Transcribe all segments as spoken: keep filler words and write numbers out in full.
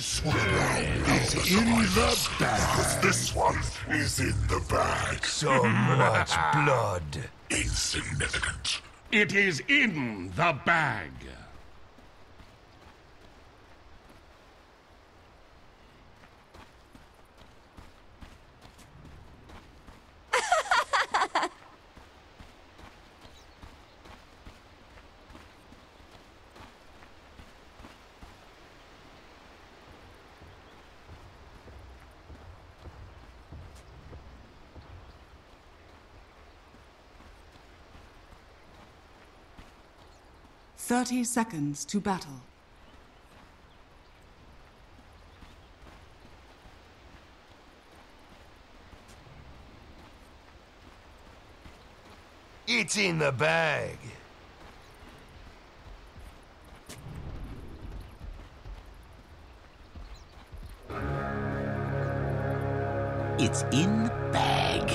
This one is in the bag. This one is in the bag. So much blood. Insignificant. It is in the bag. Thirty seconds to battle. It's in the bag. It's in the bag.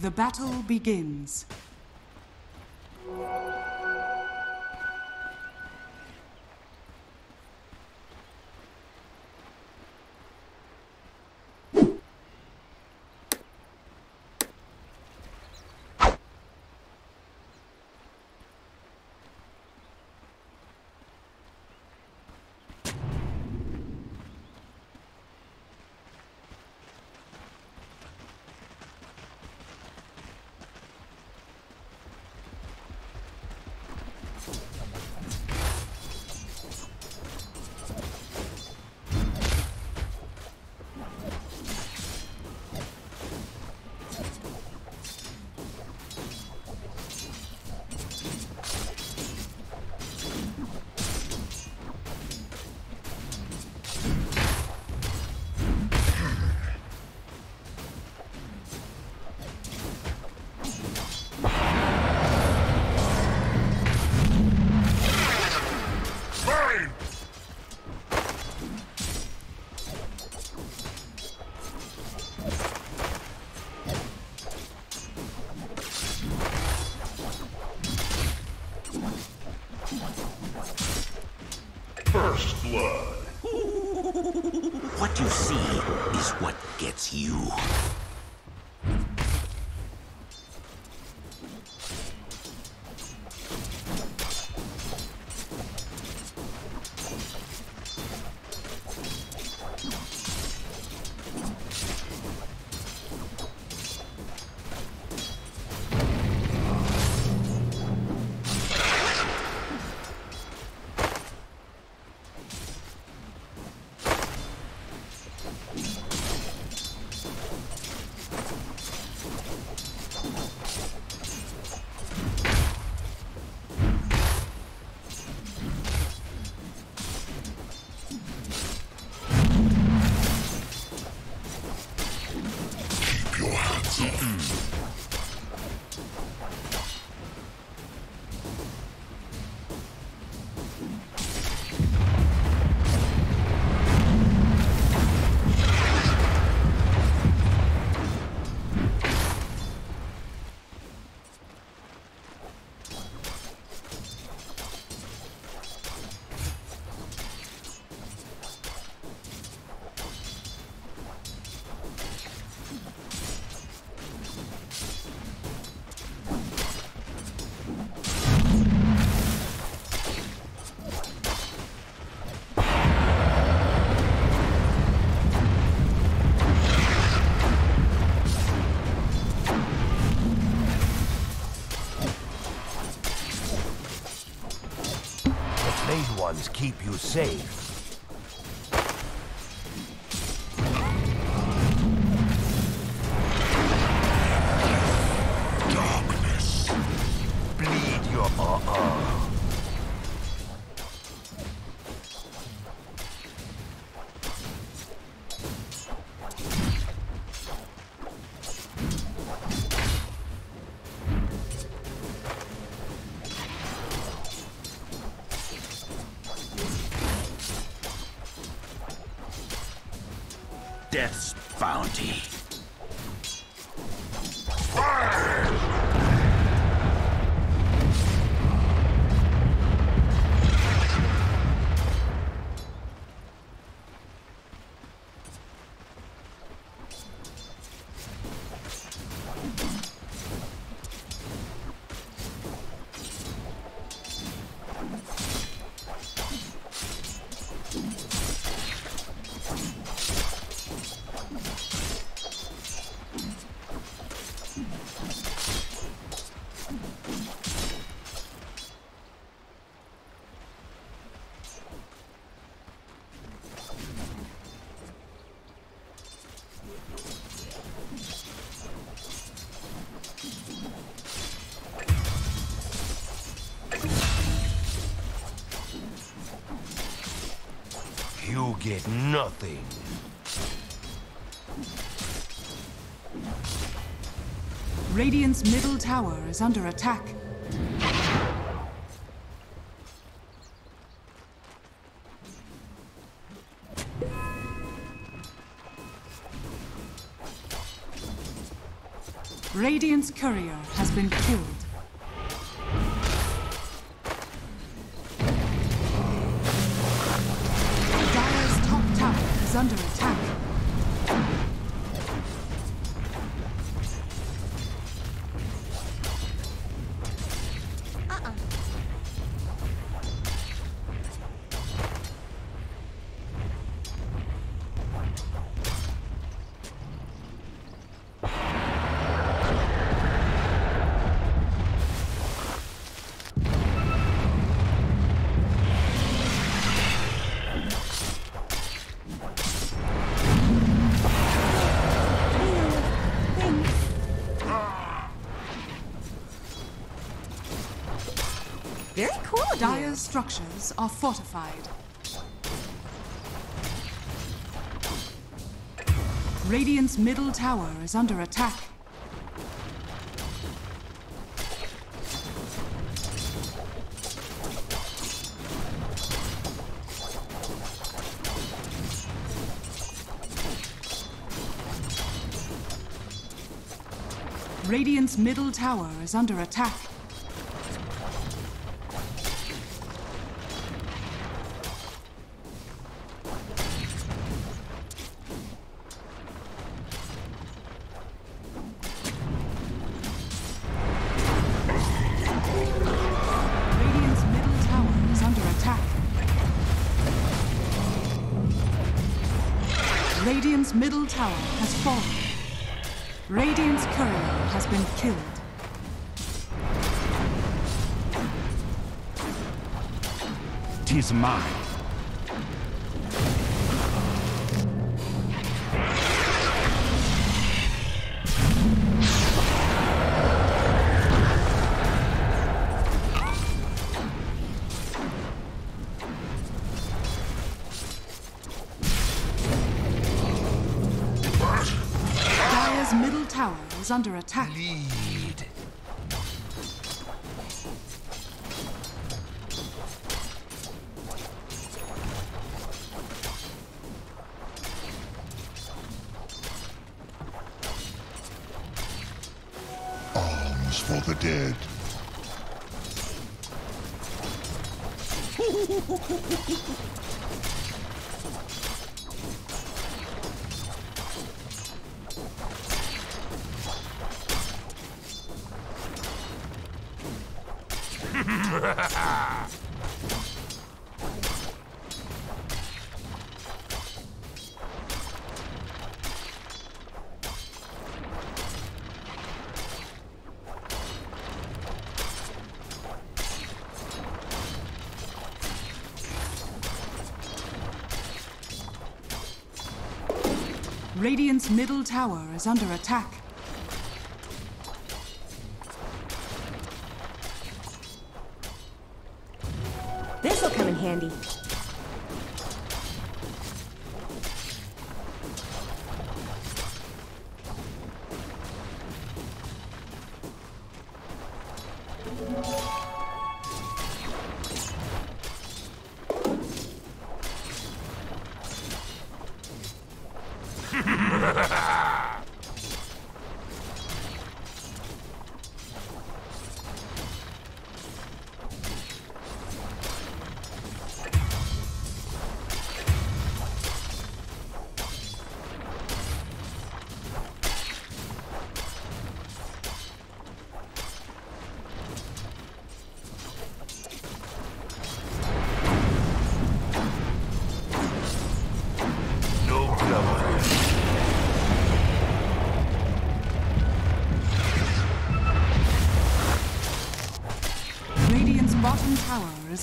The battle begins. What you see is what gets you. Keep you safe. Death's bounty. Fire! You get nothing. Radiant's middle tower is under attack. Radiant's courier has been killed. Dire's top tower is under attack. Uh-uh. Very cool. Dire's structures are fortified. Radiant's middle tower is under attack. Radiant's middle tower is under attack. Radiant's middle tower has fallen. Radiant's courier has been killed. Tis mine. Middle tower is under attack. Lead. Alms for the dead. Radiant's middle tower is under attack. This'll come in handy. Bottom tower is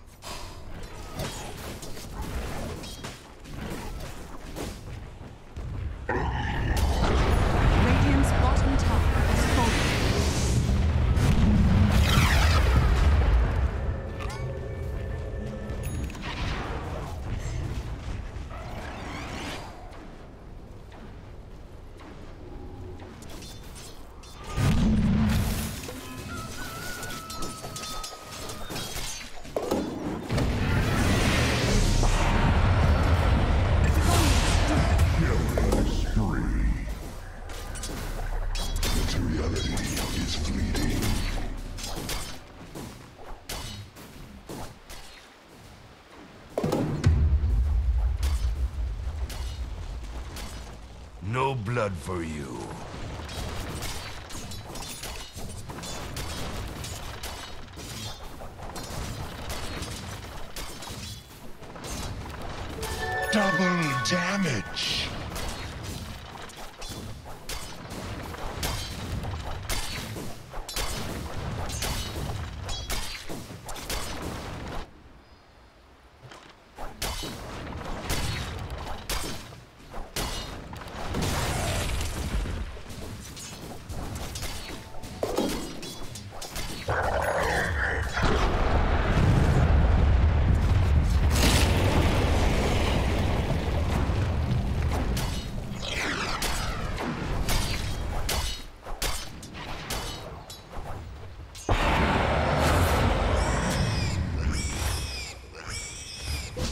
Radiant's bottom tower is no blood for you. Double damage.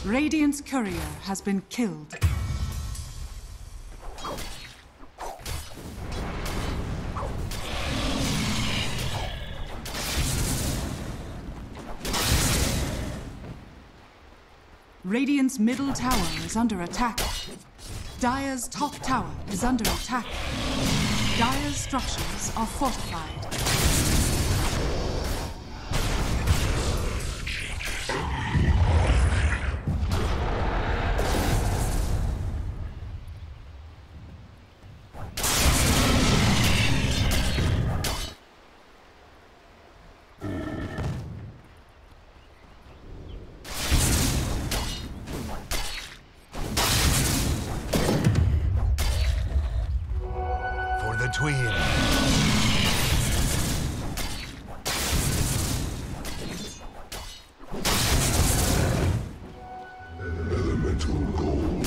Radiant's courier has been killed. Radiant's middle tower is under attack. Dire's top tower is under attack. Dire's structures are fortified. Twin. Elemental gold.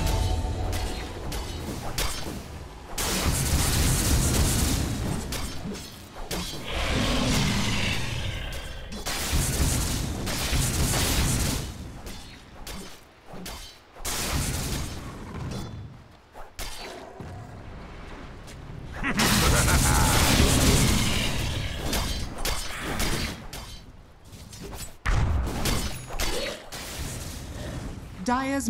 Dire's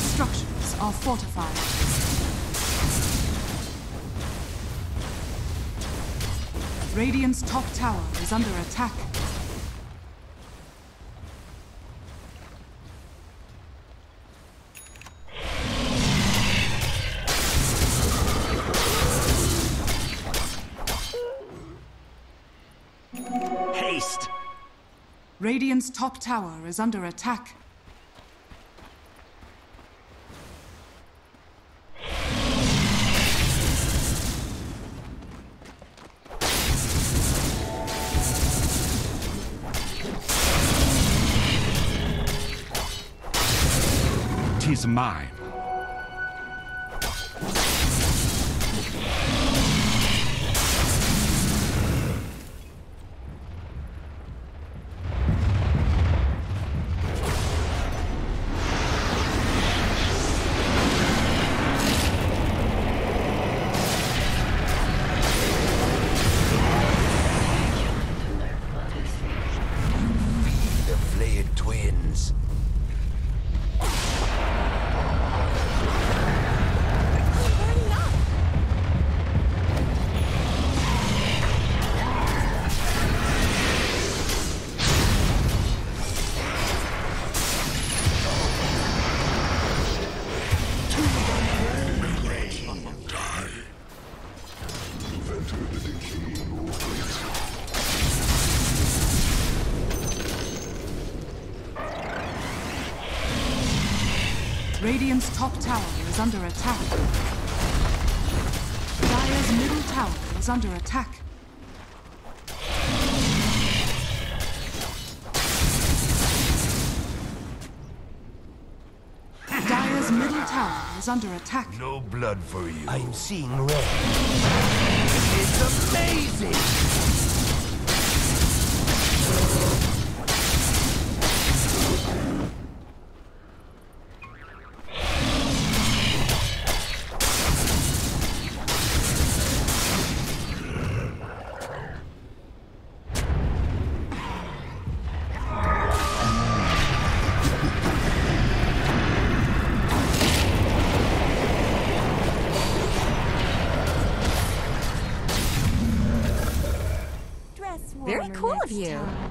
Structures are fortified. Radiant's top tower is under attack. Haste! Radiant's top tower is under attack. Tis mine. Radiant's top tower is under attack. Dire's middle tower is under attack. Dire's middle tower is under attack. No blood for you. I'm seeing red. It's amazing! Very cool of you. Time.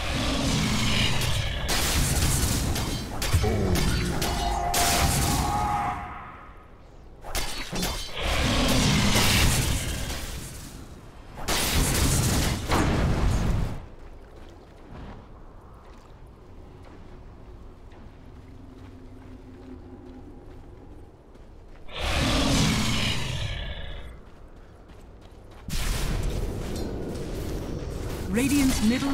Radiant's middle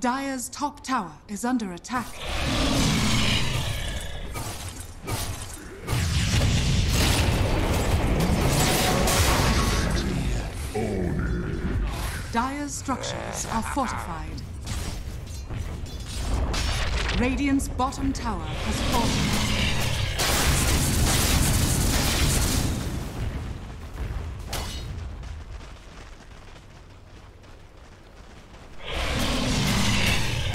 Dire's top tower is under attack. Dire's structures are fortified. Radiant's bottom tower has fallen.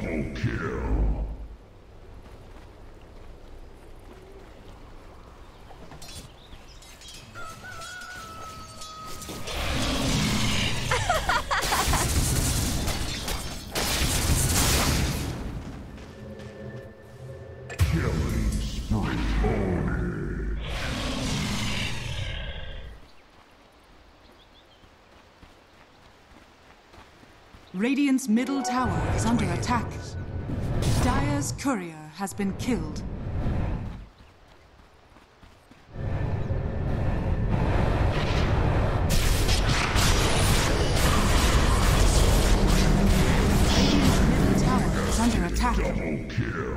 Double kill. Radiant's middle tower is under attack. Dire's courier has been killed. Radiant's middle tower is under attack. Double kill.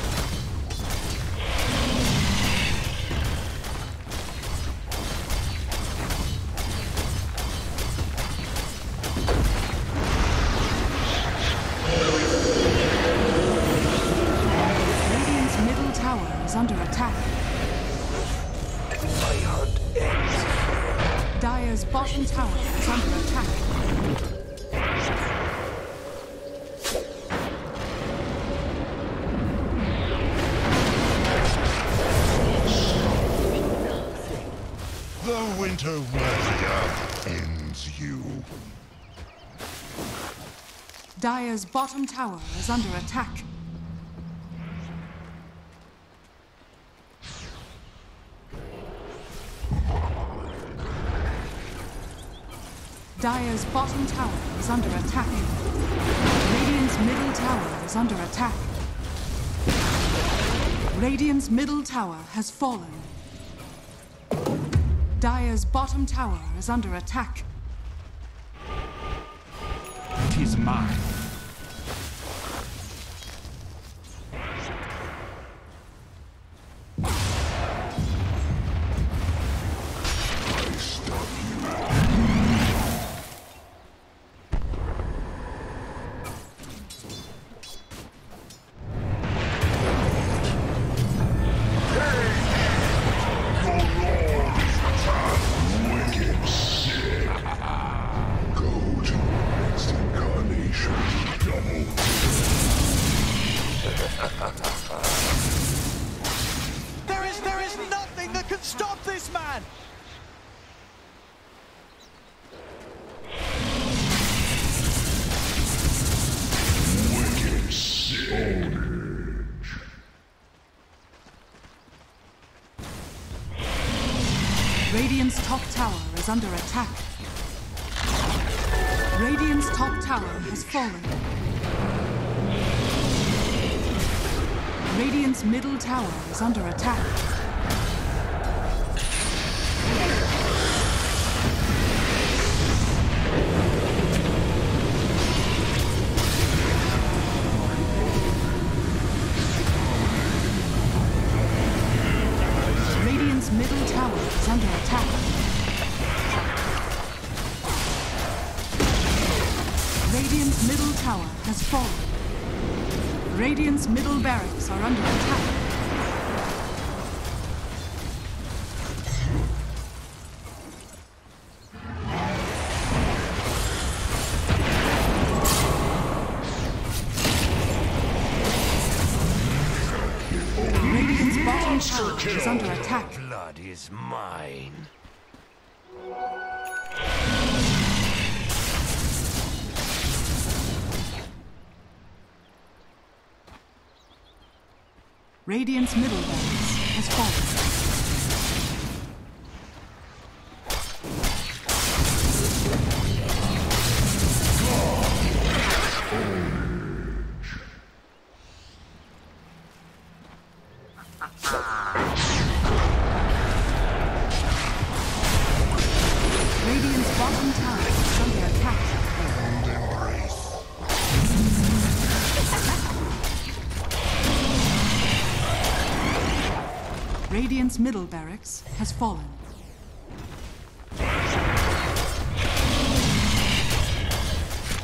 Radiant's middle tower is under attack. My heart aches. Dire's bottom tower is under attack. Winter Warrior ends you. Dire's bottom tower is under attack. Dire's bottom tower is under attack. Radiant's middle tower is under attack. Radiant's middle tower has fallen. Dire's bottom tower is under attack. It is mine. I stop you. There is, there is nothing that can stop this man! Wicked savage. Radiant's top tower is under attack. Radiant's top tower has fallen. Radiant's middle tower is under attack. Radiant's middle tower is under attack. Radiant's middle tower has fallen. Radiant's middle barracks are under attack. Radiant's bottom tower is under attack. Blood is mine. Radiant's middle barracks has fallen. bottom tower is under attack. And embrace. Radiant's middle barracks has fallen.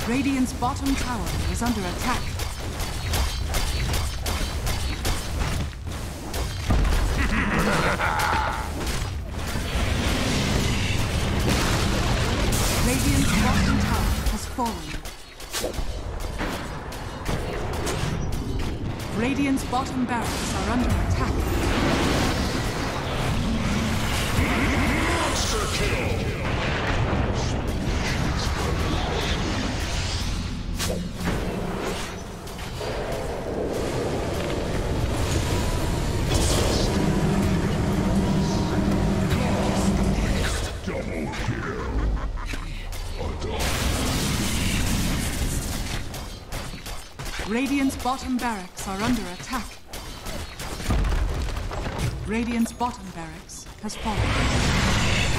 Radiant's bottom tower is under attack. Radiant's bottom tower has fallen. Radiant's bottom barracks are under attack. Monster kill! Double kill! Radiant's bottom barracks are under attack. Radiant's bottom barracks has fallen.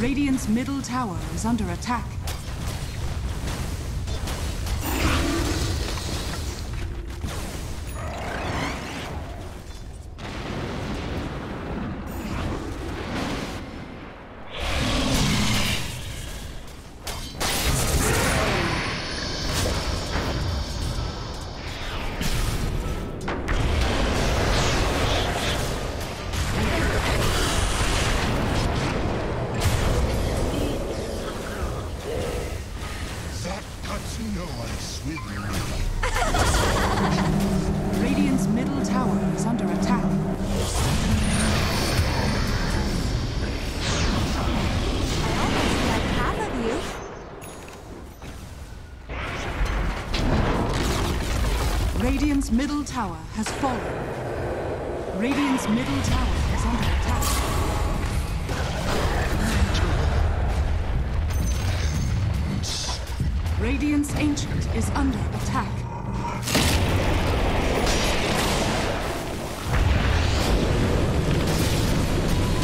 Radiant's middle tower is under attack. Radiant's middle tower has fallen. Radiant's middle tower is under attack. Radiant's Ancient is under attack.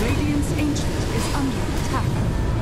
Radiant's Ancient is under attack.